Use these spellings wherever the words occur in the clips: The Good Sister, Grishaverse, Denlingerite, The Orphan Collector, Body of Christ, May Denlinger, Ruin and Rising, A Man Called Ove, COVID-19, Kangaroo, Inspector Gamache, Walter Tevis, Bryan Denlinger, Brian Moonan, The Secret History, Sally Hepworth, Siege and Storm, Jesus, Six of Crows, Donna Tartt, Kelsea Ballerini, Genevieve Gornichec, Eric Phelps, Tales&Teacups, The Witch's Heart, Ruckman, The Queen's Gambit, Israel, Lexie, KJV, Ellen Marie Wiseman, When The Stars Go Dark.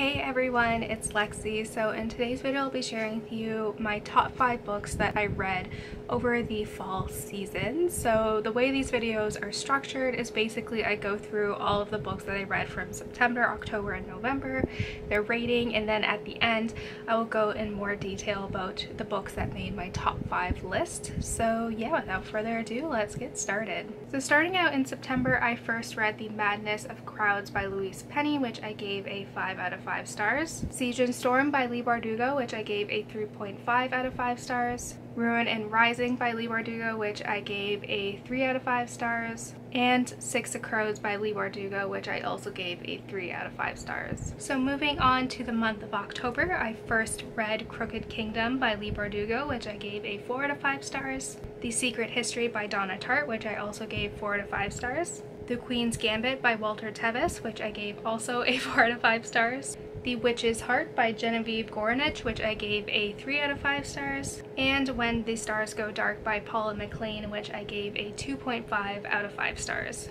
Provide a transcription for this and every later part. Hey everyone, it's Lexi. So in today's video I'll be sharing with you my top 5 books that I read over the fall season. So the way these videos are structured is basically I go through all of the books that I read from September, October, and November, their rating, and then at the end I will go in more detail about the books that made my top 5 list. So yeah, without further ado, let's get started. So starting out in September, I first read The Madness of Crowds by Louise Penny, which I gave a 5 out of 5 stars. Siege and Storm by Leigh Bardugo, which I gave a 3.5 out of 5 stars. Ruin and Rising by Leigh Bardugo, which I gave a 3 out of 5 stars. And Six of Crows by Leigh Bardugo, which I also gave a 3 out of 5 stars. So moving on to the month of October, I first read Crooked Kingdom by Leigh Bardugo, which I gave a 4 out of 5 stars. The Secret History by Donna Tartt, which I also gave 4 out of 5 stars. The Queen's Gambit by Walter Tevis, which I gave also a 4 out of 5 stars. The Witch's Heart by Genevieve Gornichec, which I gave a 3 out of 5 stars. And When The Stars Go Dark by Paula McLain, which I gave a 2.5 out of 5 stars.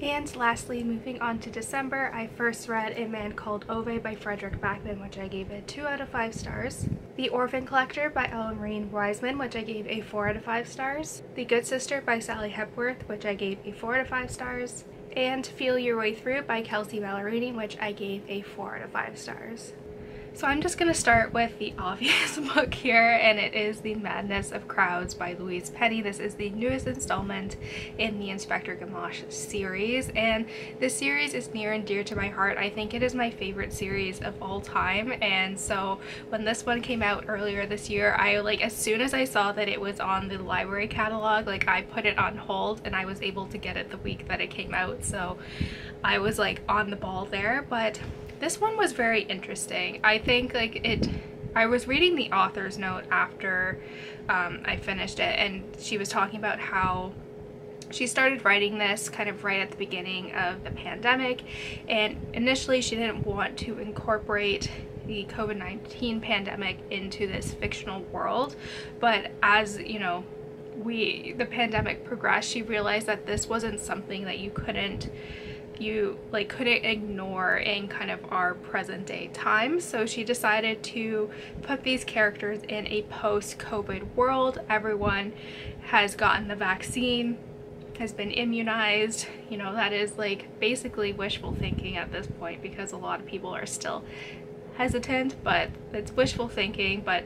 And lastly, moving on to December, I first read A Man Called Ove by Fredrik Backman, which I gave a 2 out of 5 stars. The Orphan Collector by Ellen Marie Wiseman, which I gave a 4 out of 5 stars. The Good Sister by Sally Hepworth, which I gave a 4 out of 5 stars. And Feel Your Way Through by Kelsea Ballerini, which I gave a 4 out of 5 stars. So I'm just going to start with the obvious book here, and it is The Madness of Crowds by Louise Penny. This is the newest installment in the Inspector Gamache series, and this series is near and dear to my heart. I think it is my favorite series of all time, and so when this one came out earlier this year, I as soon as I saw that it was on the library catalog, I put it on hold, and I was able to get it the week that it came out, so I was on the ball there. But this one was very interesting. I think I was reading the author's note after I finished it, and she was talking about how she started writing this kind of right at the beginning of the pandemic, and initially she didn't want to incorporate the COVID-19 pandemic into this fictional world, but as you know, the pandemic progressed, she realized that this wasn't something that you couldn't ignore in kind of our present day time. So she decided to put these characters in a post-COVID world. Everyone has gotten the vaccine, has been immunized. You know, that is basically wishful thinking at this point, because a lot of people are still hesitant, but it's wishful thinking. But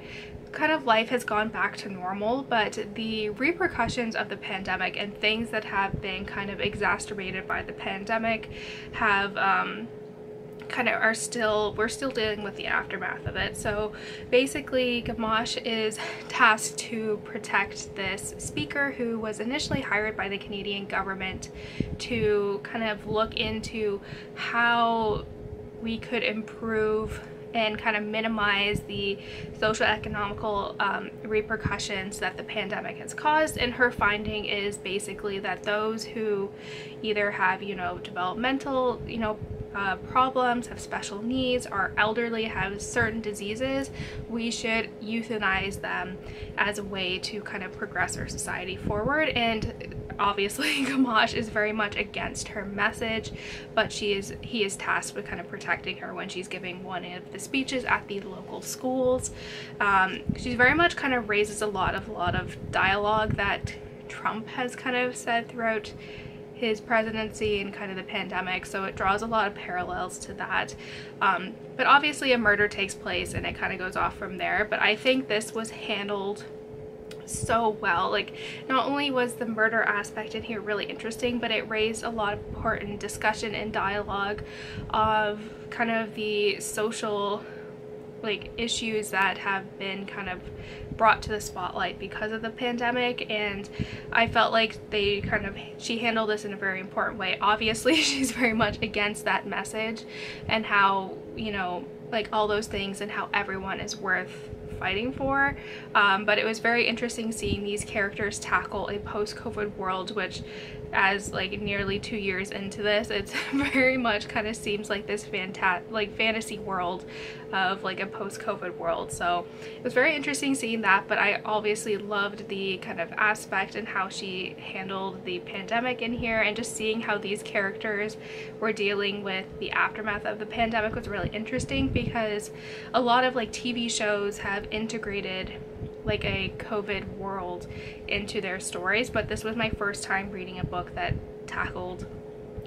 kind of life has gone back to normal, but the repercussions of the pandemic and things that have been kind of exacerbated by the pandemic have we're still dealing with the aftermath of it. So basically Gamache is tasked to protect this speaker who was initially hired by the Canadian government to kind of look into how we could improve and kind of minimize the social economical repercussions that the pandemic has caused. And her finding is basically that those who either have developmental problems, have special needs, are elderly, have certain diseases, we should euthanize them as a way to kind of progress our society forward. And obviously Gamache is very much against her message, but he is tasked with kind of protecting her when she's giving one of the speeches at the local schools. She very much kind of raises a lot of dialogue that Trump has kind of said throughout his presidency and kind of the pandemic, so it draws a lot of parallels to that. But obviously a murder takes place and it kind of goes off from there, but I think this was handled so well. Not only was the murder aspect in here really interesting, but it raised a lot of important discussion and dialogue of kind of the social issues that have been kind of brought to the spotlight because of the pandemic. And I felt like she handled this in a very important way. Obviously she's very much against that message and how all those things and how everyone is worth fighting for, but it was very interesting seeing these characters tackle a post-COVID world, which as like nearly 2 years into this, it's very much kind of seems like this fantasy world of like a post-COVID world. So it was very interesting seeing that, but I obviously loved the kind of aspect and how she handled the pandemic in here, and just seeing how these characters were dealing with the aftermath of the pandemic was really interesting, because a lot of like TV shows have integrated like a COVID world into their stories, but this was my first time reading a book that tackled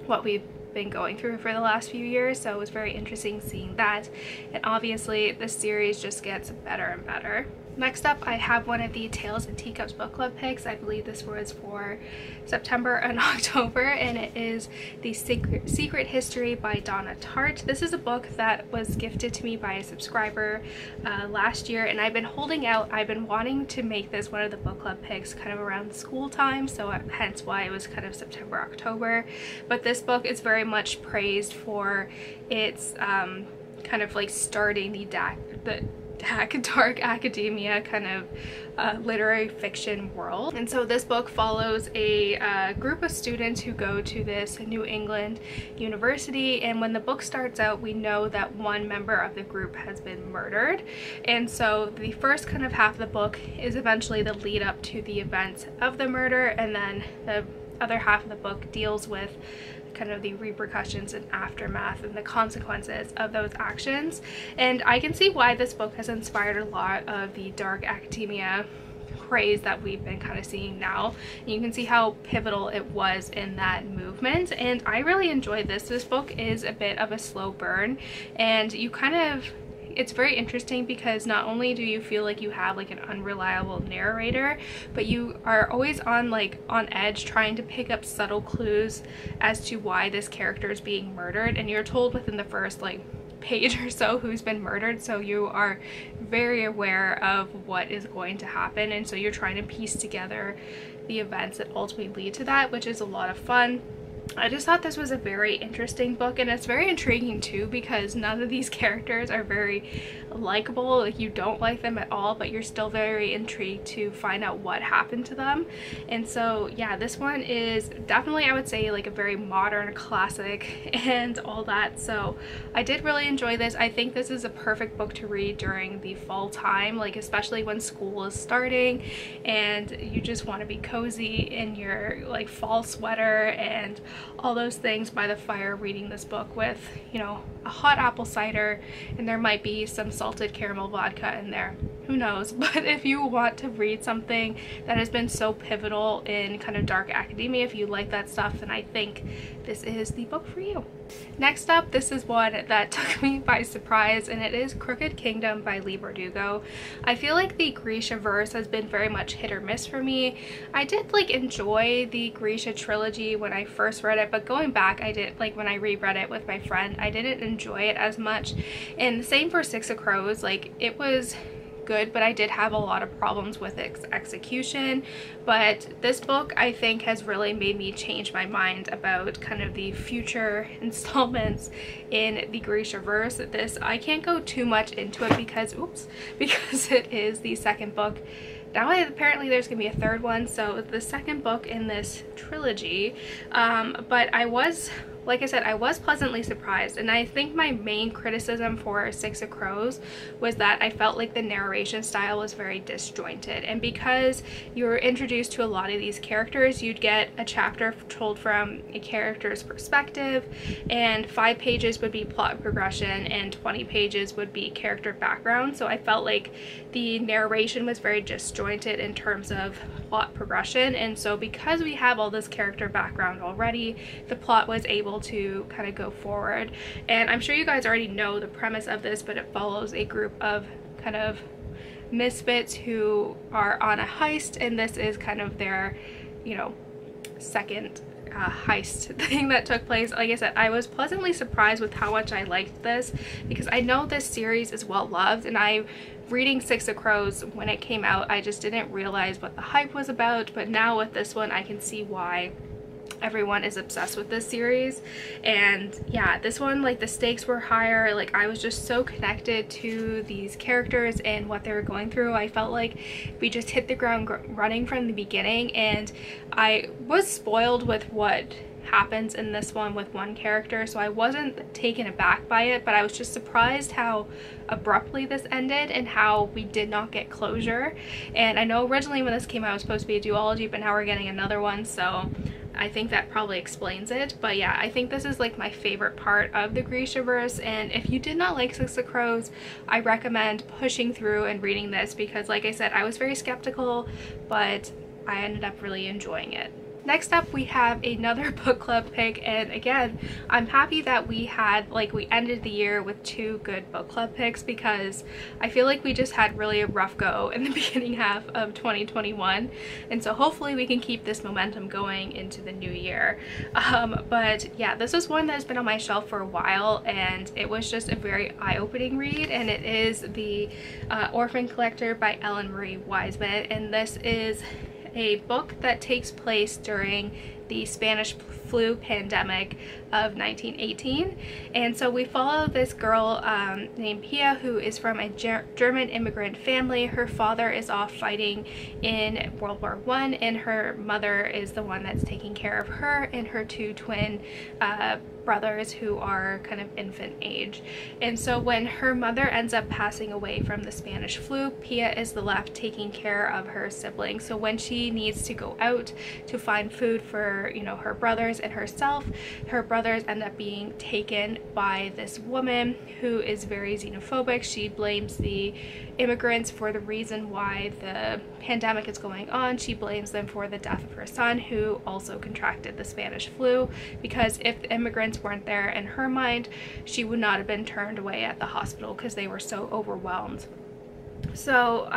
what we've been going through for the last few years, so it was very interesting seeing that. And obviously this series just gets better and better. Next up, I have one of the Tales and Teacups book club picks. I believe this was for September and October, and it is The Secret History by Donna Tartt. This is a book that was gifted to me by a subscriber last year, and I've been holding out. I've been wanting to make this one of the book club picks kind of around school time, so hence why it was kind of September, October. But this book is very much praised for its kind of like starting the dark academia kind of literary fiction world. And so this book follows a group of students who go to this New England university, and when the book starts out, we know that one member of the group has been murdered. And so the first kind of half of the book is eventually the lead up to the events of the murder, and then the other half of the book deals with kind of the repercussions and aftermath and the consequences of those actions. And I can see why this book has inspired a lot of the dark academia praise that we've been kind of seeing now. And you can see how pivotal it was in that movement, and I really enjoyed this. This book is a bit of a slow burn, and you kind of, it's very interesting because not only do you feel like you have like an unreliable narrator, but you are always on like on edge trying to pick up subtle clues as to why this character is being murdered, and you're told within the first like page or so who's been murdered, so you are very aware of what is going to happen, and so you're trying to piece together the events that ultimately lead to that, which is a lot of fun. I just thought this was a very interesting book, and it's very intriguing too because none of these characters are very likable. Like, you don't like them at all, but you're still very intrigued to find out what happened to them. And so yeah, this one is definitely, I would say, like a very modern classic and all that. So I did really enjoy this. I think this is a perfect book to read during the fall time, like especially when school is starting and you just want to be cozy in your like fall sweater and all those things by the fire, reading this book with, you know, a hot apple cider, and there might be some salted caramel vodka in there, who knows. But if you want to read something that has been so pivotal in kind of dark academia, if you like that stuff, then I think this is the book for you. Next up, this is one that took me by surprise, and it is Crooked Kingdom by Leigh Bardugo. I feel like the Grishaverse has been very much hit or miss for me. I did like enjoy the Grisha trilogy when I first read it, but going back, I did like when I reread it with my friend, I didn't enjoy it as much. And the same for Six of Crows, like it was good, but I did have a lot of problems with its execution. But this book, I think, has really made me change my mind about kind of the future installments in the Grishaverse. This, I can't go too much into it because, oops, because it is the second book. Now apparently there's gonna be a third one, so the second book in this trilogy. But I was, like I said, I was pleasantly surprised, and I think my main criticism for Six of Crows was that I felt like the narration style was very disjointed, and because you were introduced to a lot of these characters, you'd get a chapter told from a character's perspective, and 5 pages would be plot progression and 20 pages would be character background. So I felt like the narration was very disjointed in terms of plot progression, and so because we have all this character background already, the plot was able to kind of go forward. And I'm sure you guys already know the premise of this, but it follows a group of kind of misfits who are on a heist, and this is kind of their, you know, second heist thing that took place. Like I said, I was pleasantly surprised with how much I liked this, because I know this series is well loved, and I reading Six of Crows when it came out, I just didn't realize what the hype was about, but now with this one I can see why Everyone is obsessed with this series, and yeah, this one, like, the stakes were higher. Like, I was just so connected to these characters and what they were going through. I felt like we just hit the ground running from the beginning, and I was spoiled with what happens in this one with one character, so I wasn't taken aback by it, but I was just surprised how abruptly this ended and how we did not get closure. And I know originally when this came out it was supposed to be a duology, but now we're getting another one, so I think that probably explains it. But yeah, I think this is like my favorite part of the Grishaverse, and if you did not like Six of Crows, I recommend pushing through and reading this, because like I said, I was very skeptical, but I ended up really enjoying it. Next up, we have another book club pick, and again, I'm happy that we ended the year with two good book club picks, because I feel like we just had really a rough go in the beginning half of 2021, and so hopefully we can keep this momentum going into the new year. But yeah, this is one that's been on my shelf for a while, and it was just a very eye-opening read, and it is The Orphan Collector by Ellen Marie Wiseman, and this is a book that takes place during the Spanish flu pandemic of 1918. And so we follow this girl named Pia, who is from a German immigrant family. Her father is off fighting in World War I, and her mother is the one that's taking care of her and her two twin brothers, who are kind of infant age. And so when her mother ends up passing away from the Spanish flu, Pia is left taking care of her siblings. So when she needs to go out to find food for, you know, her brothers and herself, her brothers end up being taken by this woman who is very xenophobic. She blames the immigrants for the reason why the pandemic is going on. She blames them for the death of her son, who also contracted the Spanish flu, because if the immigrants weren't there, in her mind, she would not have been turned away at the hospital because they were so overwhelmed. So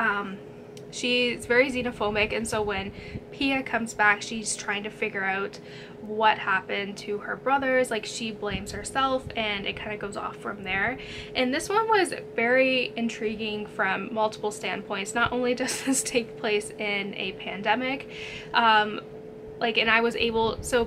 she's very xenophobic, and so when Pia comes back, she's trying to figure out what happened to her brothers. Like, she blames herself, and it kind of goes off from there. And this one was very intriguing from multiple standpoints. Not only does this take place in a pandemic,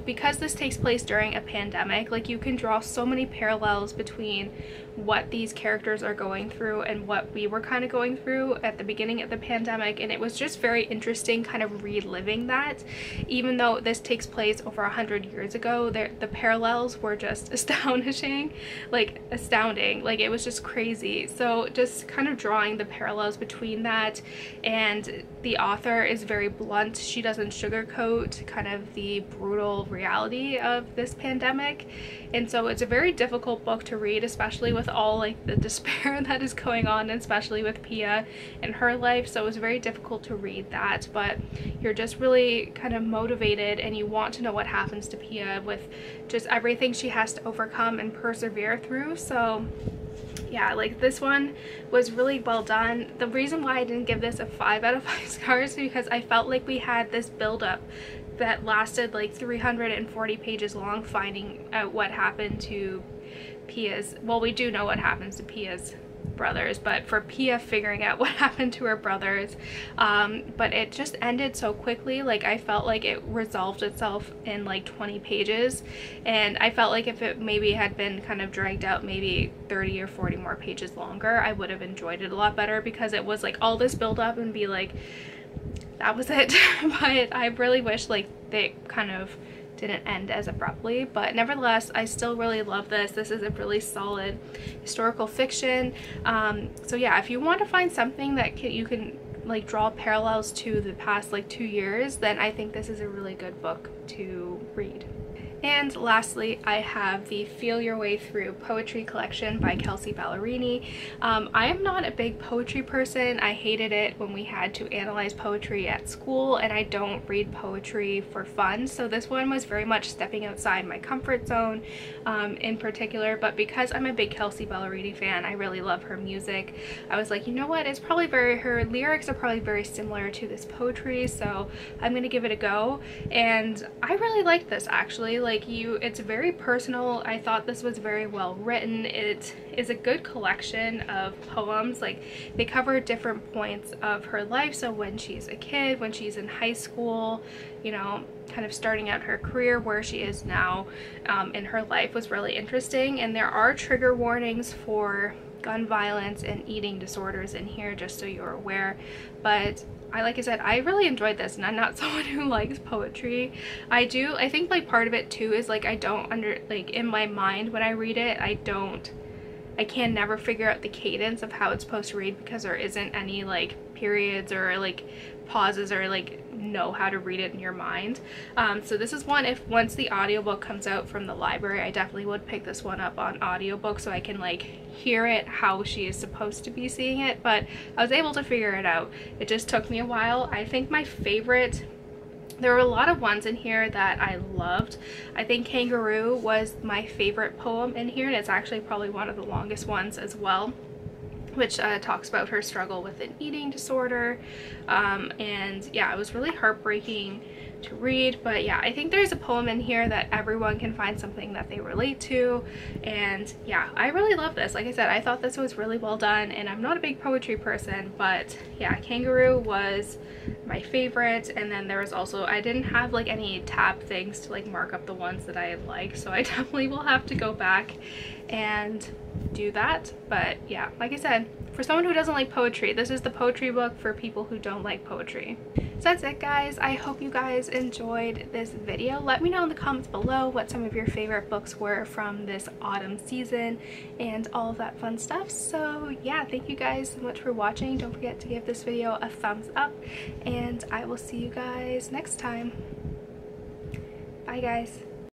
because this takes place during a pandemic, like, you can draw so many parallels between what these characters are going through and what we were kind of going through at the beginning of the pandemic. And it was just very interesting kind of reliving that. Even though this takes place over 100 years ago, the parallels were just astounding. Like, it was just crazy. So just kind of drawing the parallels between that, and the author is very blunt. She doesn't sugarcoat kind of the brutal reality of this pandemic. And so it's a very difficult book to read, especially with all, like, the despair that is going on, especially with Pia and her life. So it was very difficult to read that, but you're just really kind of motivated, and you want to know what happens to Pia with just everything she has to overcome and persevere through. So yeah, like, this one was really well done. The reason why I didn't give this a 5 out of 5 stars is because I felt like we had this build-up that lasted like 340 pages long, finding out what happened to Pia's, well, we do know what happens to Pia's brothers, but for Pia figuring out what happened to her brothers, but it just ended so quickly. Like, I felt like it resolved itself in like 20 pages, and I felt like if it maybe had been kind of dragged out maybe 30 or 40 more pages longer, I would have enjoyed it a lot better, because it was like all this build up and be like, that was it. But I really wish, like, they kind of didn't end as abruptly. But nevertheless, I still really love this. This is a really solid historical fiction. So yeah, if you want to find something that you can like draw parallels to the past like 2 years, then I think this is a really good book to read. And lastly, I have the Feel Your Way Through poetry collection by Kelsea Ballerini. I am not a big poetry person. I hated it when we had to analyze poetry at school, and I don't read poetry for fun. So this one was very much stepping outside my comfort zone in particular, but because I'm a big Kelsea Ballerini fan, I really love her music. I was like, you know what, her lyrics are probably very similar to this poetry, so I'm gonna give it a go. And I really liked this, actually. Like, like you, it's very personal. I thought this was very well written. It is a good collection of poems. Like, they cover different points of her life. So when she's a kid, when she's in high school, you know, kind of starting out her career, where she is now in her life was really interesting. And there are trigger warnings for gun violence and eating disorders in here, just so you're aware. But like I said, I really enjoyed this, and I'm not someone who likes poetry. I think like part of it too is like I don't in my mind when I read it, I can never figure out the cadence of how it's supposed to read, because there isn't any like periods or like pauses or like know how to read it in your mind. So this is one, if once the audiobook comes out from the library, I definitely would pick this one up on audiobook so I can like hear it how she is supposed to be seeing it. But I was able to figure it out. It just took me a while. I think my favorite, there were a lot of ones in here that I loved. I think Kangaroo was my favorite poem in here, and it's actually probably one of the longest ones as well, which talks about her struggle with an eating disorder. And yeah, it was really heartbreaking to read. But yeah, I think there's a poem in here that everyone can find something that they relate to. And yeah, I really love this. Like I said, I thought this was really well done, and I'm not a big poetry person, but yeah, Kangaroo was my favorite. And then there was also, I didn't have like any tab things to like mark up the ones that I had liked, so I definitely will have to go back and do that. But yeah, like I said, for someone who doesn't like poetry, this is the poetry book for people who don't like poetry. So that's it, guys. I hope you guys enjoyed this video. Let me know in the comments below what some of your favorite books were from this autumn season and all of that fun stuff. So yeah, thank you guys so much for watching. Don't forget to give this video a thumbs up, and I will see you guys next time. Bye, guys.